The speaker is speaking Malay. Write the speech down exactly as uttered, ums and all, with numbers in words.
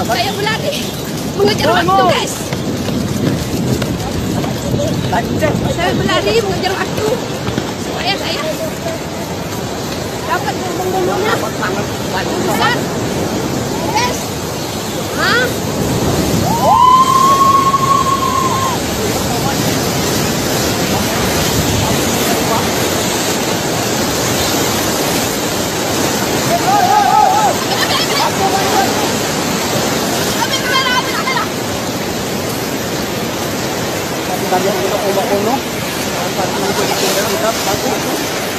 Saya berlari mengejar waktu, guys. Saya berlari mengejar waktu supaya saya dapat burung-burungnya besar, guys. Hah? Tadi kita ombak-ombak, kita bagus.